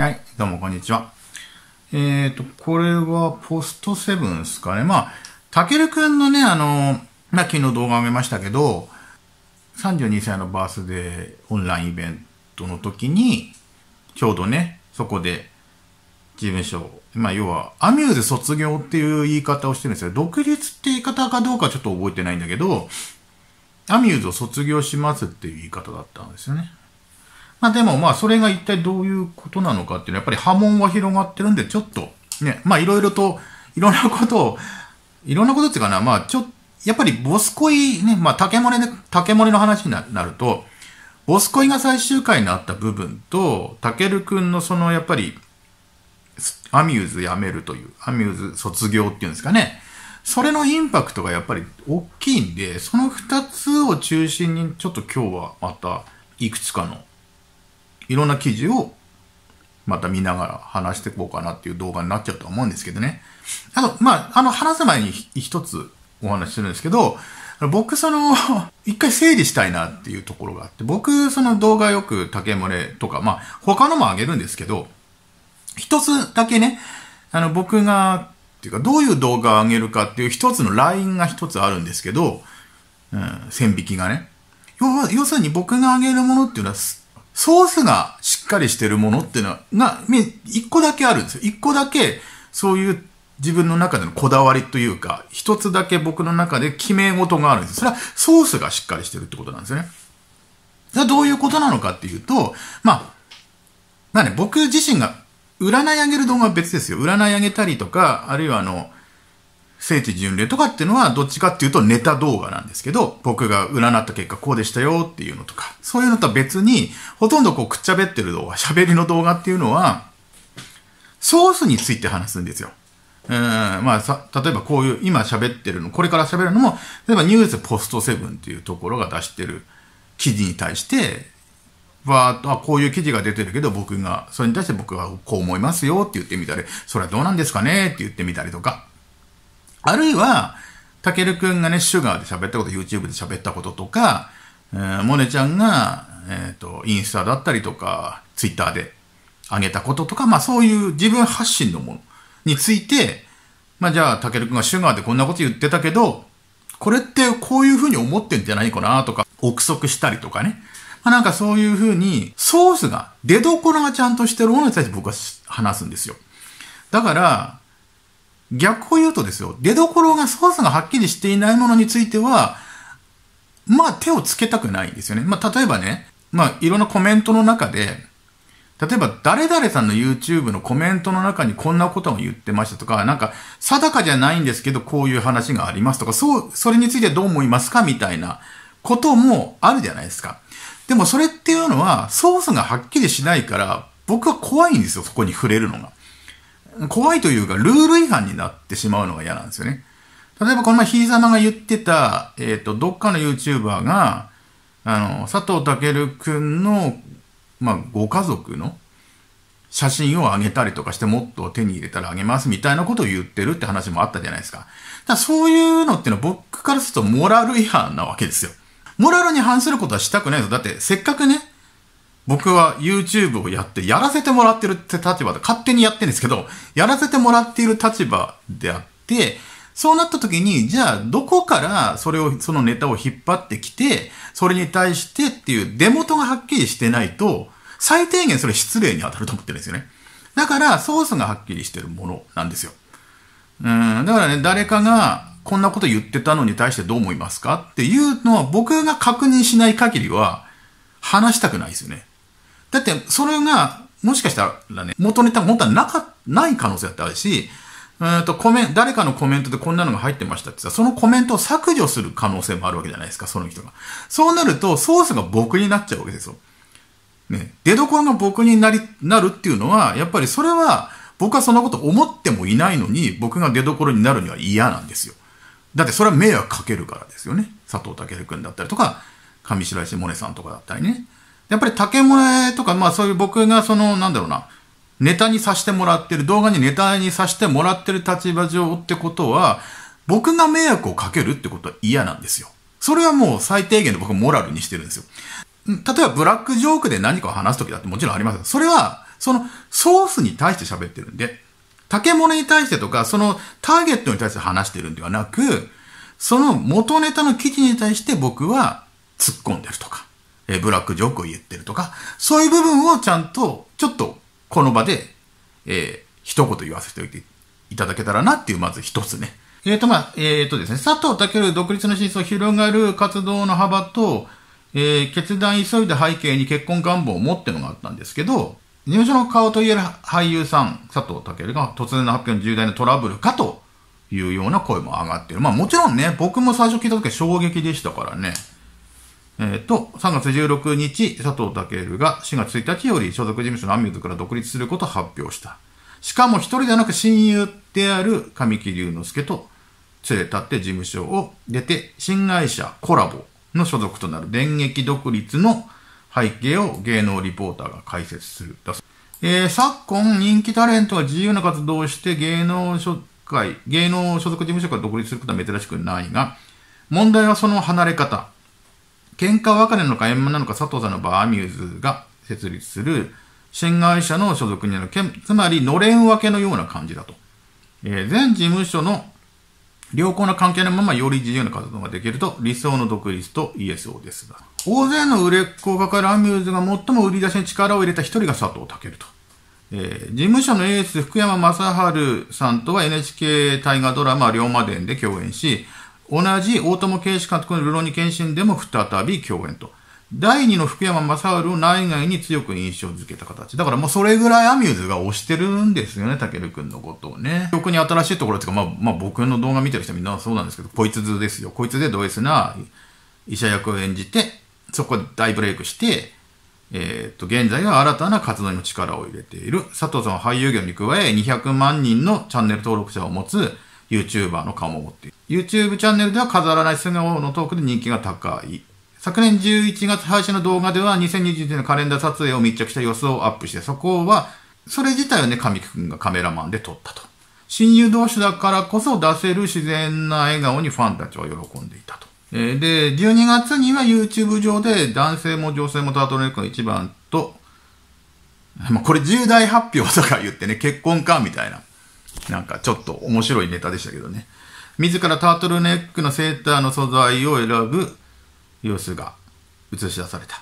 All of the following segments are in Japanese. はい、どうもこんにちは。これはポストセブンですかね。まあ、たけるくんのね、昨日動画を上げましたけど、32歳のバースデーオンラインイベントの時に、ちょうどね、そこで、事務所、まあ、要は、アミューズ卒業っていう言い方をしてるんですよ。独立って言い方かどうかちょっと覚えてないんだけど、アミューズを卒業しますっていう言い方だったんですよね。まあでもまあそれが一体どういうことなのかっていうのはやっぱり波紋は広がってるんでちょっとね、まあいろいろといろんなことっていうかな、まあやっぱりボス恋ね、まあ竹森の話になると、ボス恋が最終回になった部分と、たけるくんのそのやっぱりアミューズ辞めるという、アミューズ卒業っていうんですかね。それのインパクトがやっぱり大きいんで、その二つを中心にちょっと今日はまたいくつかのいろんな記事をまた見ながら話していこうかなっていう動画になっちゃうと思うんですけどね。あと、まあ、話す前に一つお話しするんですけど、僕一回整理したいなっていうところがあって、僕動画よく竹漏れとか、まあ、他のもあげるんですけど、一つだけね、僕が、っていうか、どういう動画をあげるかっていう一つのラインが一つあるんですけど、線引きがね。要するに僕があげるものっていうのは、ソースがしっかりしてるものっていうのが、一個だけあるんですよ。一個だけ、そういう自分の中でのこだわりというか、一つだけ僕の中で決め事があるんですよ。それはソースがしっかりしてるってことなんですよね。それはどういうことなのかっていうと、まあね、僕自身が占い上げる動画は別ですよ。占い上げたりとか、あるいは聖地巡礼とかっていうのはどっちかっていうとネタ動画なんですけど、僕が占った結果こうでしたよっていうのとか、そういうのとは別に、ほとんどくっちゃべってる動画、喋りの動画っていうのは、ソースについて話すんですよ。例えばこういう、今喋ってるの、これから喋るのも、例えばニュースポストセブンっていうところが出してる記事に対して、わーっと、こういう記事が出てるけど、それに対して僕はこう思いますよって言ってみたり、それはどうなんですかねって言ってみたりとか、あるいは、たけるくんがね、シュガーで喋ったこと、YouTube で喋ったこととか、モネちゃんが、インスタだったりとか、Twitter で上げたこととか、まあそういう自分発信のものについて、まあじゃあ、たけるくんがシュガーでこんなこと言ってたけど、これってこういうふうに思ってんじゃないかなとか、憶測したりとかね。まあなんかそういうふうに、ソースが、出どころがちゃんとしてるものに対して僕は話すんですよ。だから、逆を言うとですよ、出所がソースがはっきりしていないものについては、まあ手をつけたくないんですよね。まあ例えばね、まあいろんなコメントの中で、例えば誰々さんの YouTube のコメントの中にこんなことを言ってましたとか、なんか定かじゃないんですけどこういう話がありますとか、それについてどう思いますかみたいなこともあるじゃないですか。でもそれっていうのはソースがはっきりしないから、僕は怖いんですよ、そこに触れるのが。怖いというか、ルール違反になってしまうのが嫌なんですよね。例えば、この前、ひいざまが言ってた、どっかの YouTuber が、佐藤健くんの、まあ、ご家族の写真をあげたりとかして、もっと手に入れたらあげますみたいなことを言ってるって話もあったじゃないですか。ただ、そういうのってのは僕からするとモラル違反なわけですよ。モラルに反することはしたくないです。だって、せっかくね、僕は YouTube をやって、やらせてもらってるって立場で、勝手にやってるんですけど、やらせてもらっている立場であって、そうなった時に、じゃあ、どこからそのネタを引っ張ってきて、それに対してっていう出元がはっきりしてないと、最低限それ失礼に当たると思ってるんですよね。だから、ソースがはっきりしてるものなんですよ。だからね、誰かがこんなこと言ってたのに対してどう思いますかっていうのは、僕が確認しない限りは、話したくないですよね。だって、それが、もしかしたらね、元ネタが本当はない可能性だってあるし、誰かのコメントでこんなのが入ってましたってさ、そのコメントを削除する可能性もあるわけじゃないですか、その人が。そうなると、ソースが僕になっちゃうわけですよ。ね。出所が僕になるっていうのは、やっぱりそれは、僕はそんなこと思ってもいないのに、僕が出所になるには嫌なんですよ。だって、それは迷惑かけるからですよね。佐藤健くんだったりとか、上白石萌音さんとかだったりね。やっぱり竹漏れとか、まあそういう僕がなんだろうな、ネタにさせてもらってる、動画にネタにさせてもらってる立場上ってことは、僕が迷惑をかけるってことは嫌なんですよ。それはもう最低限の僕はモラルにしてるんですよ。例えばブラックジョークで何かを話すときだってもちろんあります。それはそのソースに対して喋ってるんで、竹物に対してとか、そのターゲットに対して話してるんではなく、その元ネタの記事に対して僕は突っ込んでるとか、ブラックジョークを言ってるとか、そういう部分をちゃんと、ちょっとこの場で、一言言わせておいていただけたらなっていう、まず一つね。ですね、佐藤健独立の真相、広がる活動の幅と、決断急いだ背景に結婚願望を持ってのがあったんですけど、事務所の顔といえる俳優さん、佐藤健が突然の発表の重大なトラブルかというような声も上がってる。まあもちろんね、僕も最初聞いた時は衝撃でしたからね。3月16日、佐藤健が4月1日より所属事務所のアミューズから独立することを発表した。しかも一人ではなく親友である神木隆之介と連れ立って事務所を出て、新会社コラボの所属となる電撃独立の背景を芸能リポーターが解説する。昨今、人気タレントは自由な活動をして芸能所属事務所から独立することは珍しくないが、問題はその離れ方。喧嘩別れなのか円満なのか、佐藤さんの場合、アミューズが設立する新会社の所属になる件、つまりのれん分けのような感じだと。全事務所の良好な関係のままより自由な活動ができると理想の独立と言えそうですが、大勢の売れっ子を抱えるアミューズが最も売り出しに力を入れた一人が佐藤健と。事務所のエース福山雅治さんとは NHK 大河ドラマ龍馬伝で共演し、同じ大友圭司監督のるろうに剣心でも再び共演と。第二の福山雅治を内外に強く印象づけた形。だからもうそれぐらいアミューズが推してるんですよね、たけるくんのことをね。特に新しいところっていうか、まあ僕の動画見てる人みんなそうなんですけど、こいつずですよ。こいつでド S な医者役を演じて、そこで大ブレイクして、現在は新たな活動にも力を入れている。佐藤さんは俳優業に加え、200万人のチャンネル登録者を持つ YouTuber の顔も持っている。YouTube チャンネルでは飾らない素顔のトークで人気が高い。昨年11月配信の動画では2021年のカレンダー撮影を密着した様子をアップして、そこは、それ自体をね、神木くんがカメラマンで撮ったと。親友同士だからこそ出せる自然な笑顔にファンたちは喜んでいたと。で、12月には YouTube 上で男性も女性もタートルネックの一番と、まあ、これ重大発表とか言ってね、結婚かみたいな、なんかちょっと面白いネタでしたけどね。自らタートルネックのセーターの素材を選ぶ様子が映し出された。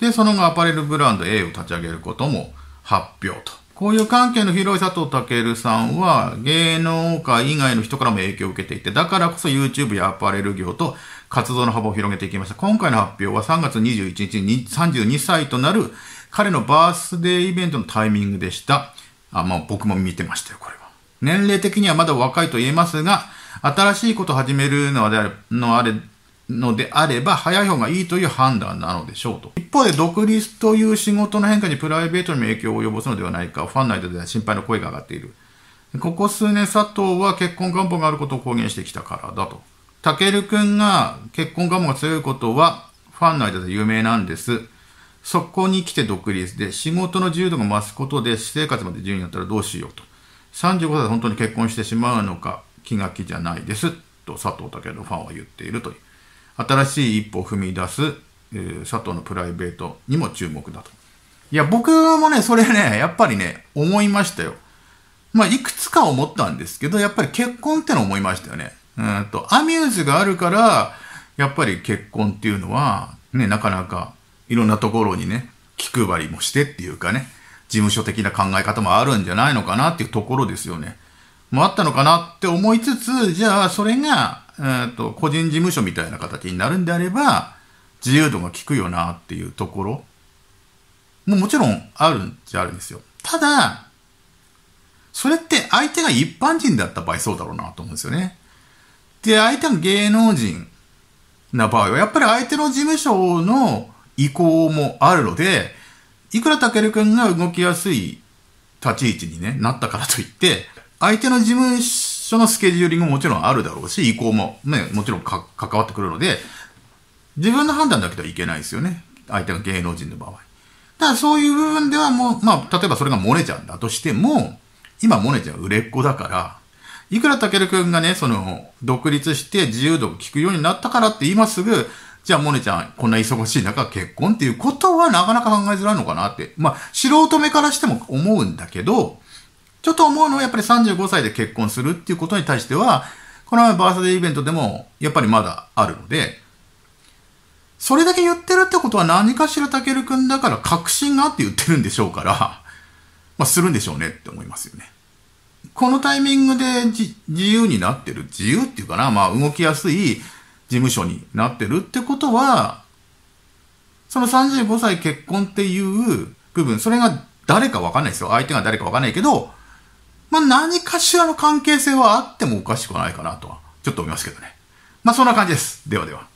で、その後アパレルブランド A を立ち上げることも発表と。交友関係の広い佐藤健さんは芸能界以外の人からも影響を受けていて、だからこそ YouTube やアパレル業と活動の幅を広げていきました。今回の発表は3月21日に32歳となる彼のバースデーイベントのタイミングでした。まあ僕も見てましたよ、これは。年齢的にはまだ若いと言えますが、新しいことを始めるのであれば早い方がいいという判断なのでしょうと。一方で独立という仕事の変化にプライベートにも影響を及ぼすのではないか、ファンの間では心配の声が上がっている。ここ数年佐藤は結婚願望があることを公言してきたからだと。たけるくんが結婚願望が強いことはファンの間で有名なんです。そこに来て独立で仕事の自由度が増すことで私生活まで自由になったらどうしようと。35歳で本当に結婚してしまうのか気が気じゃないですと佐藤健のファンは言っているという。新しい一歩を踏み出す、佐藤のプライベートにも注目だと。いや、僕もね、それね、やっぱりね、思いましたよ。まあ、いくつか思ったんですけど、やっぱり結婚っての思いましたよね。アミューズがあるから、やっぱり結婚っていうのは、ね、なかなか、いろんなところにね、気配りもしてっていうかね、事務所的な考え方もあるんじゃないのかなっていうところですよね。もあったのかなって思いつつ、じゃあ、それが、個人事務所みたいな形になるんであれば、自由度が効くよなっていうところももちろんあるんじゃあるんですよ。ただ、それって相手が一般人だった場合そうだろうなと思うんですよね。で、相手が芸能人な場合は、やっぱり相手の事務所の意向もあるので、いくらたけるくんが動きやすい立ち位置に、ね、なったからといって、相手の事務所のスケジューリングももちろんあるだろうし、意向もね、もちろん関わってくるので、自分の判断だけではいけないですよね。相手が芸能人の場合。ただそういう部分ではもう、まあ、例えばそれがモネちゃんだとしても、今モネちゃん売れっ子だから、いくらたけるくんがね、独立して自由度が利くようになったからって今すぐ、じゃあ、モネちゃん、こんな忙しい中結婚っていうことはなかなか考えづらいのかなって、まあ、素人目からしても思うんだけど、ちょっと思うのはやっぱり35歳で結婚するっていうことに対しては、この前バースデーイベントでもやっぱりまだあるので、それだけ言ってるってことは何かしらタケル君だから確信があって言ってるんでしょうから、まあするんでしょうねって思いますよね。このタイミングで自由になってる、自由っていうかな、まあ動きやすい事務所になってるってことは、その35歳結婚っていう部分、それが誰かわかんないですよ。相手が誰かわかんないけど、まあ何かしらの関係性はあってもおかしくはないかなとは、ちょっと思いますけどね。まあそんな感じです。ではでは。